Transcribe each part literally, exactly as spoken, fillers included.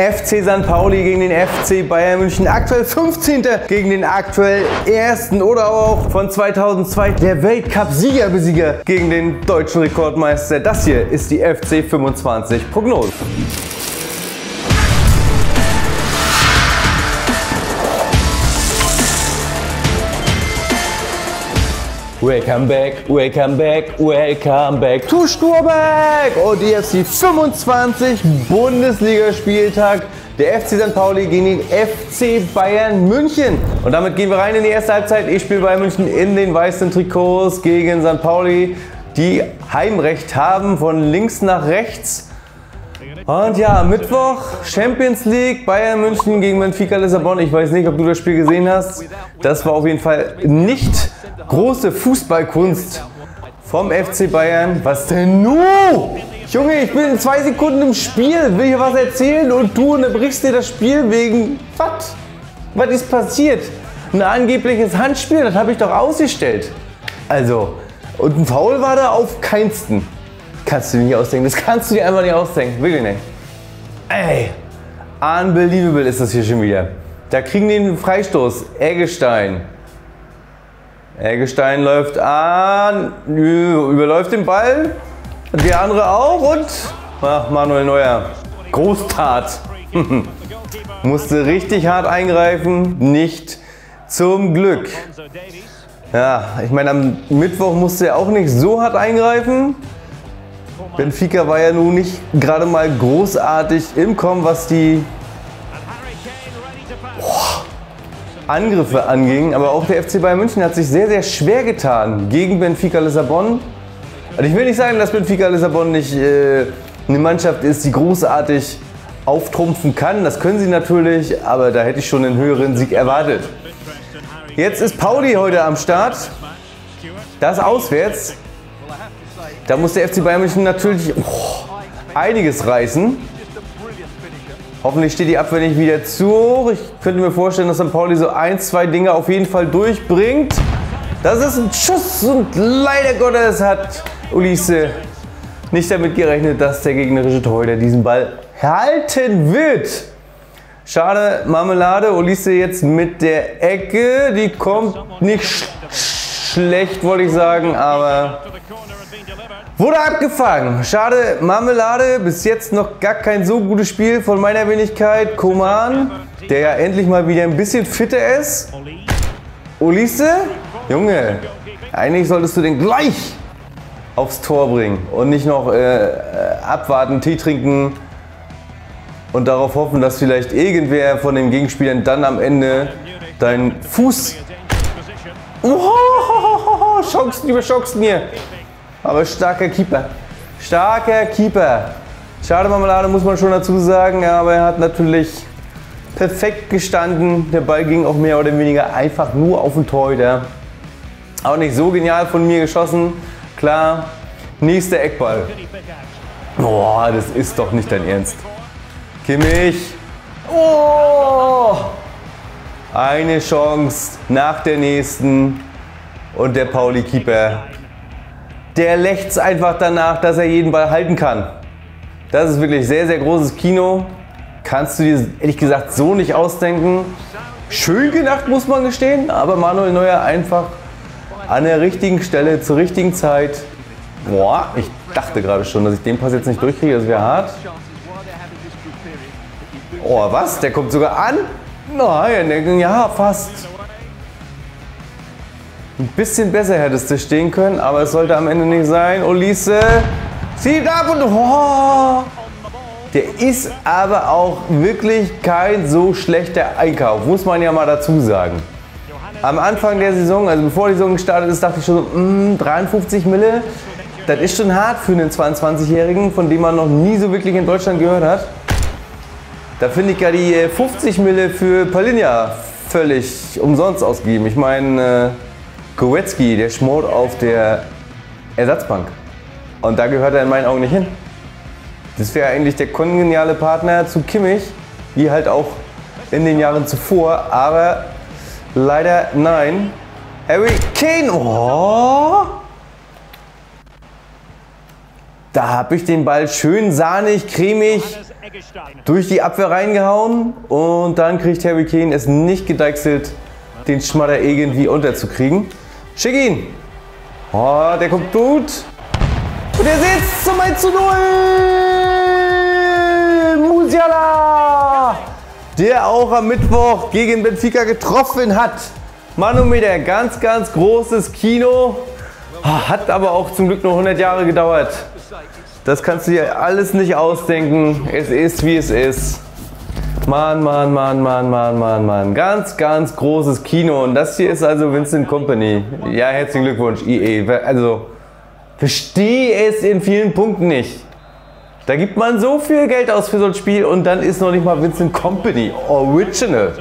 F C Sankt Pauli gegen den F C Bayern München, aktuell fünfzehnter gegen den aktuell ersten oder auch von zweitausendzwei der Weltcup-Siegerbesieger gegen den deutschen Rekordmeister. Das hier ist die F C fünfundzwanzig Prognose. Welcome back, welcome back, welcome back to Sturbeck und die F C fünfundzwanzig Bundesliga-Spieltag. Der F C Sankt Pauli gegen den F C Bayern München. Und damit gehen wir rein in die erste Halbzeit. Ich spiele Bayern München in den weißen Trikots gegen Sankt Pauli, die Heimrecht haben von links nach rechts. Und ja, Mittwoch, Champions League, Bayern München gegen Benfica Lissabon. Ich weiß nicht, ob du das Spiel gesehen hast. Das war auf jeden Fall nicht große Fußballkunst vom F C Bayern. Was denn nun? Junge, ich bin in zwei Sekunden im Spiel, will hier was erzählen und du unterbrichst dir das Spiel wegen... Was? Was ist passiert? Ein angebliches Handspiel, das habe ich doch ausgestellt. Also, und ein Foul war da auf keinsten. Kannst du dir nicht ausdenken, das kannst du dir einfach nicht ausdenken, wirklich nicht. Ey, unbelievable ist das hier schon wieder. Da kriegen die einen Freistoß, Eggestein. Eggestein läuft an, überläuft den Ball, der andere auch und ach, Manuel Neuer, Großtat. Musste richtig hart eingreifen, nicht zum Glück. Ja, ich meine, am Mittwoch musste er auch nicht so hart eingreifen. Benfica war ja nun nicht gerade mal großartig im Kommen, was die oh, Angriffe anging. Aber auch der F C Bayern München hat sich sehr, sehr schwer getan gegen Benfica Lissabon. Also ich will nicht sagen, dass Benfica Lissabon nicht äh, eine Mannschaft ist, die großartig auftrumpfen kann. Das können sie natürlich, aber da hätte ich schon einen höheren Sieg erwartet. Jetzt ist Pauli heute am Start. Das auswärts. Da muss der F C Bayern München natürlich oh, einiges reißen. Hoffentlich steht die Abwehr nicht wieder zu hoch. Ich könnte mir vorstellen, dass Sankt Pauli so ein, zwei Dinge auf jeden Fall durchbringt. Das ist ein Schuss und leider Gottes hat Ulisse nicht damit gerechnet, dass der gegnerische Torhüter diesen Ball halten wird. Schade, Marmelade. Ulisse jetzt mit der Ecke. Die kommt nicht sch schlecht, wollte ich sagen, aber... Wurde abgefangen. Schade, Marmelade. Bis jetzt noch gar kein so gutes Spiel von meiner Wenigkeit. Coman, der ja endlich mal wieder ein bisschen fitter ist. Olise, Junge, eigentlich solltest du den gleich aufs Tor bringen und nicht noch äh, abwarten, Tee trinken und darauf hoffen, dass vielleicht irgendwer von den Gegenspielern dann am Ende deinen Fuß... Ohohohoho, Chancen über Chancen hier. Aber starker Keeper. Starker Keeper. Schade, Marmelade, muss man schon dazu sagen, aber er hat natürlich perfekt gestanden. Der Ball ging auch mehr oder weniger einfach nur auf den Torhüter. Auch nicht so genial von mir geschossen. Klar, nächster Eckball. Boah, das ist doch nicht dein Ernst. Kimmich. Oh! Eine Chance nach der nächsten. Und der Pauli-Keeper. Der lächzt einfach danach, dass er jeden Ball halten kann. Das ist wirklich sehr, sehr großes Kino. Kannst du dir ehrlich gesagt so nicht ausdenken. Schön gedacht, muss man gestehen, aber Manuel Neuer einfach an der richtigen Stelle, zur richtigen Zeit. Boah, ich dachte gerade schon, dass ich den Pass jetzt nicht durchkriege, das wäre hart. Oh, was? Der kommt sogar an? Nein, ja, fast. Ein bisschen besser hättest du stehen können, aber es sollte am Ende nicht sein. Olise zieht ab und oh, der ist aber auch wirklich kein so schlechter Einkauf, muss man ja mal dazu sagen. Am Anfang der Saison, also bevor die Saison gestartet ist, dachte ich schon, mh, dreiundfünfzig Mille, das ist schon hart für einen zweiundzwanzigjährigen, von dem man noch nie so wirklich in Deutschland gehört hat. Da finde ich ja die fünfzig Mille für Paulinha völlig umsonst ausgegeben. Ich meine... Goretzki, der schmort auf der Ersatzbank. Und da gehört er in meinen Augen nicht hin. Das wäre eigentlich der kongeniale Partner zu Kimmich, wie halt auch in den Jahren zuvor. Aber leider nein. Harry Kane! Oh! Da habe ich den Ball schön sahnig, cremig durch die Abwehr reingehauen und dann kriegt Harry Kane es nicht gedeichselt, den Schmatter irgendwie unterzukriegen. Schick ihn! Oh, der kommt gut. Und er sitzt zum eins zu null! Musiala! Der auch am Mittwoch gegen Benfica getroffen hat. Manometer, ganz, ganz großes Kino. Hat aber auch zum Glück nur hundert Jahre gedauert. Das kannst du dir alles nicht ausdenken. Es ist, wie es ist. Mann, Mann, Mann, Mann, Mann, Mann, Mann. Ganz, ganz großes Kino. Und das hier ist also Vincent Kompany. Ja, herzlichen Glückwunsch, I E. Also, verstehe es in vielen Punkten nicht. Da gibt man so viel Geld aus für so ein Spiel und dann ist noch nicht mal Vincent Kompany original.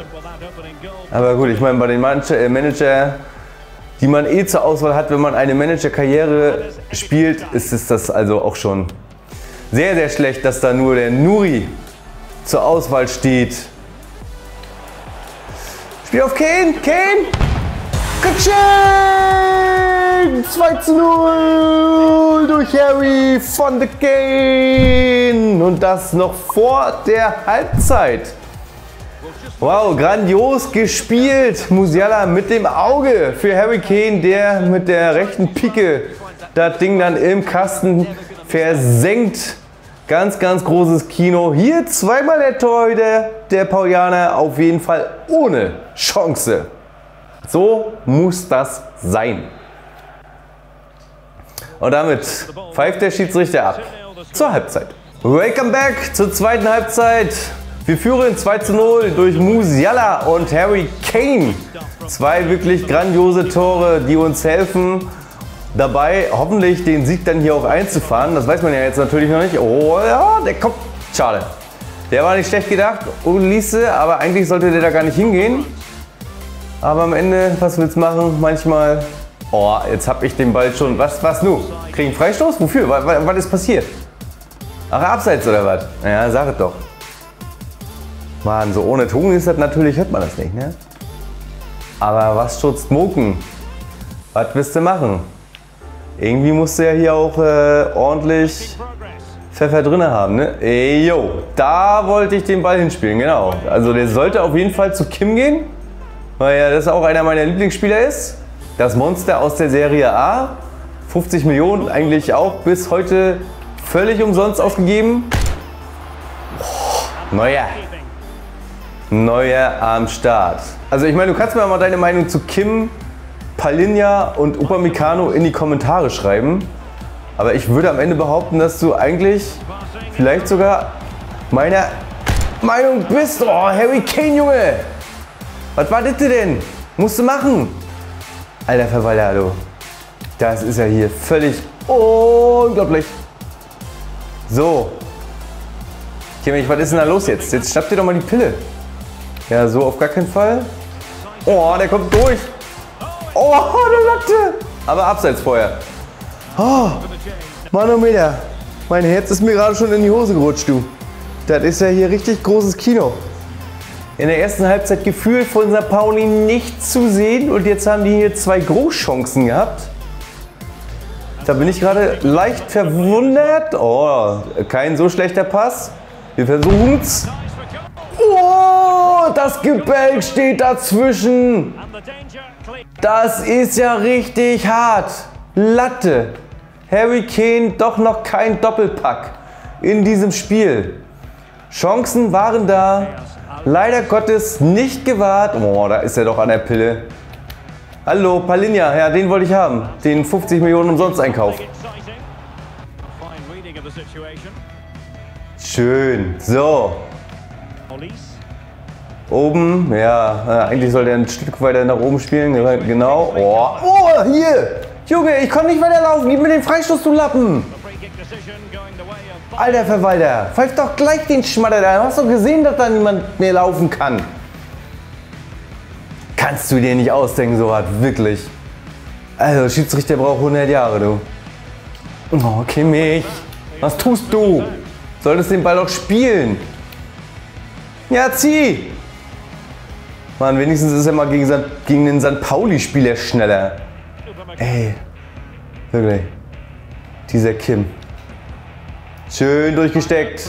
Aber gut, ich meine, bei den Manager, die man eh zur Auswahl hat, wenn man eine Managerkarriere spielt, ist es das also auch schon sehr, sehr schlecht, dass da nur der Nuri zur Auswahl steht. Spiel auf Kane, Kane! Katsching! zwei zu null durch Harry von der Kane! Und das noch vor der Halbzeit. Wow, grandios gespielt. Musiala mit dem Auge für Harry Kane, der mit der rechten Pike das Ding dann im Kasten versenkt. Ganz, ganz großes Kino. Hier zweimal der Torhüter, der Paulianer, auf jeden Fall ohne Chance. So muss das sein. Und damit pfeift der Schiedsrichter ab zur Halbzeit. Welcome back zur zweiten Halbzeit. Wir führen zwei zu null durch Musiala und Harry Kane. Zwei wirklich grandiose Tore, die uns helfen, dabei hoffentlich den Sieg dann hier auch einzufahren. Das weiß man ja jetzt natürlich noch nicht. Oh ja, der kommt. Schade. Der war nicht schlecht gedacht. Ulisse, aber eigentlich sollte der da gar nicht hingehen. Aber am Ende, was willst du machen? Manchmal. Oh, jetzt habe ich den Ball schon. Was, was nun? Kriegen Freistoß? Wofür? Was, was ist passiert? Ach, abseits oder was? Ja, sag es doch. Mann, so ohne Tugend ist das natürlich, hört man das nicht, ne? Aber was schutzt Moken? Was willst du machen? Irgendwie musst du ja hier auch äh, ordentlich Pfeffer drin haben, ne? Ey, yo, da wollte ich den Ball hinspielen, genau. Also der sollte auf jeden Fall zu Kim gehen, weil ja das auch einer meiner Lieblingsspieler ist. Das Monster aus der Serie A. fünfzig Millionen eigentlich auch bis heute völlig umsonst aufgegeben. Oh, Neuer. Neuer am Start. Also ich meine, du kannst mir mal deine Meinung zu Kim, Paulinha und Upamecano in die Kommentare schreiben. Aber ich würde am Ende behaupten, dass du eigentlich vielleicht sogar meiner Meinung bist. Oh, Harry Kane, Junge! Was war das denn? Musst du machen! Alter Verwalter, hallo. Das ist ja hier völlig unglaublich. So. Kimmich, was ist denn da los jetzt? Jetzt schnapp dir doch mal die Pille. Ja, so auf gar keinen Fall. Oh, der kommt durch. Oh, der Latte. Aber abseits vorher. Oh, Manometer. Mein Herz ist mir gerade schon in die Hose gerutscht, du. Das ist ja hier richtig großes Kino. In der ersten Halbzeit gefühlt von Sankt Pauli nichts zu sehen. Und jetzt haben die hier zwei Großchancen gehabt. Da bin ich gerade leicht verwundert. Oh, kein so schlechter Pass. Wir versuchen's. Oh, das Gebälk steht dazwischen. Das ist ja richtig hart. Latte. Harry Kane doch noch kein Doppelpack in diesem Spiel. Chancen waren da. Leider Gottes nicht gewahrt. Oh, da ist er doch an der Pille. Hallo, Paulinha. Ja, den wollte ich haben. Den fünfzig Millionen umsonst Einkauf. Schön. So. Oben, ja, eigentlich soll der ein Stück weiter nach oben spielen, genau. Oh, oh hier! Junge, ich kann nicht weiterlaufen, gib mir den Freistoß, du Lappen! Alter Verwalter, pfeif doch gleich den Schmatter da, hast doch gesehen, dass da niemand mehr laufen kann. Kannst du dir nicht ausdenken, so was, wirklich. Also, Schiedsrichter braucht hundert Jahre, du. Oh, Kimmich, was tust du? Solltest den Ball doch spielen. Ja, zieh! Mann, wenigstens ist er mal gegen, gegen den Sankt Pauli-Spieler schneller. Ey, wirklich. Dieser Kim. Schön durchgesteckt.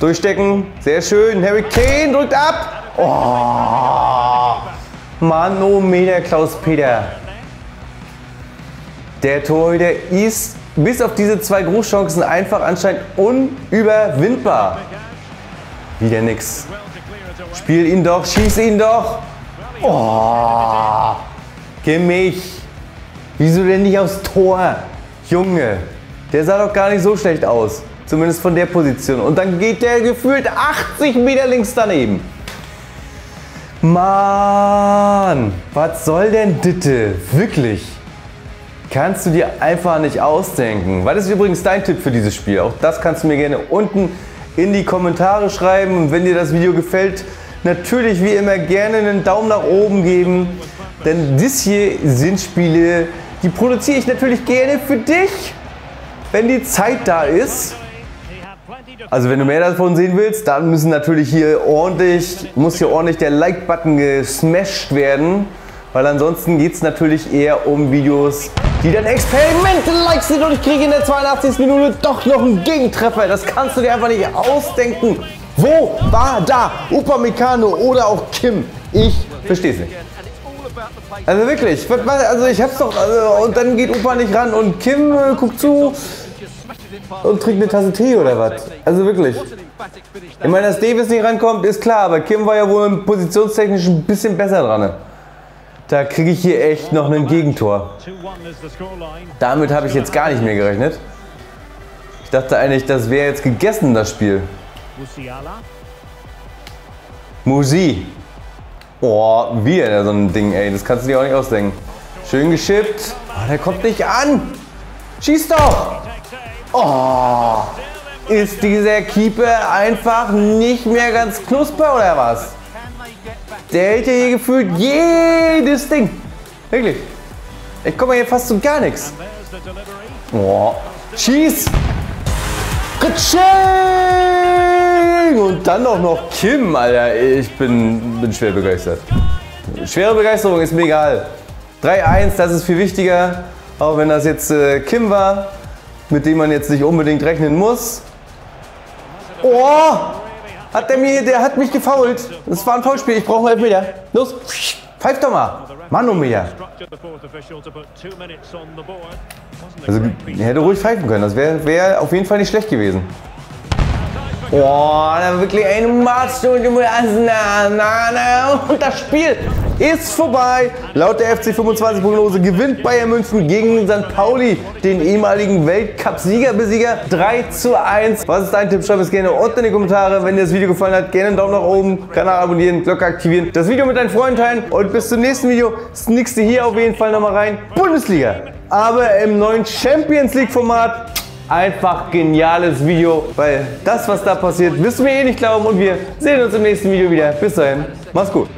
Durchstecken, sehr schön. Harry Kane drückt ab. Oh, Manometer Klaus-Peter. Der Torhüter ist bis auf diese zwei Großchancen einfach anscheinend unüberwindbar. Wieder nix. Spiel ihn doch, schieß ihn doch. Oh, Kimmich. Wieso denn nicht aufs Tor? Junge, der sah doch gar nicht so schlecht aus. Zumindest von der Position. Und dann geht der gefühlt achtzig Meter links daneben. Mann, was soll denn ditte? Wirklich. Kannst du dir einfach nicht ausdenken. Was ist übrigens dein Tipp für dieses Spiel? Auch das kannst du mir gerne unten in die Kommentare schreiben. Und wenn dir das Video gefällt, natürlich wie immer gerne einen Daumen nach oben geben. Denn dies hier sind Spiele, die produziere ich natürlich gerne für dich, wenn die Zeit da ist. Also wenn du mehr davon sehen willst, dann müssen natürlich hier ordentlich, muss hier ordentlich der Like-Button gesmashed werden. Weil ansonsten geht es natürlich eher um Videos, die dann Experimente-like sind. Und ich kriege in der zweiundachtzigsten Minute doch noch einen Gegentreffer. Das kannst du dir einfach nicht ausdenken. Wo war da Upamecano oder auch Kim? Ich verstehe es nicht. Also wirklich, also ich hab's doch, also, und dann geht Opa nicht ran und Kim äh, guckt zu und trinkt eine Tasse Tee oder was? Also wirklich. Ich meine, dass Davis nicht rankommt, ist klar, aber Kim war ja wohl positionstechnisch ein bisschen besser dran. Ne? Da kriege ich hier echt noch ein Gegentor. Damit habe ich jetzt gar nicht mehr gerechnet. Ich dachte eigentlich, das wäre jetzt gegessen, das Spiel. Musi. Oh, wieder so ein Ding, ey. Das kannst du dir auch nicht ausdenken. Schön geschippt. Oh, der kommt nicht an. Schieß doch. Oh, ist dieser Keeper einfach nicht mehr ganz knusper oder was? Der hält ja hier gefühlt jedes Ding. Wirklich. Ich komme hier fast zu gar nichts. Oh, schieß. Und dann auch noch Kim, Alter. Ich bin, bin schwer begeistert. Schwere Begeisterung ist mir egal. drei eins, das ist viel wichtiger. Auch wenn das jetzt äh, Kim war, mit dem man jetzt nicht unbedingt rechnen muss. Oh! Hat der, mir, der hat mich gefoult. Das war ein Foulspiel, ich brauche einen Elfmeter. Los, pfeif doch mal. Manometer. Also, hätte ruhig pfeifen können. Das wäre wär auf jeden Fall nicht schlecht gewesen. Boah, da wirklich ein Matsch und das Spiel ist vorbei. Laut der F C fünfundzwanzig Prognose gewinnt Bayern München gegen Sankt Pauli, den ehemaligen Weltcup-Siegerbesieger, drei zu eins. Was ist dein Tipp? Schreib es gerne unten in die Kommentare. Wenn dir das Video gefallen hat, gerne einen Daumen nach oben, Kanal abonnieren, Glocke aktivieren, das Video mit deinen Freunden teilen und bis zum nächsten Video snickst du hier auf jeden Fall nochmal rein. Bundesliga, aber im neuen Champions League Format. Einfach geniales Video, weil das, was da passiert, wirst du mir eh nicht glauben und wir sehen uns im nächsten Video wieder. Bis dahin, mach's gut.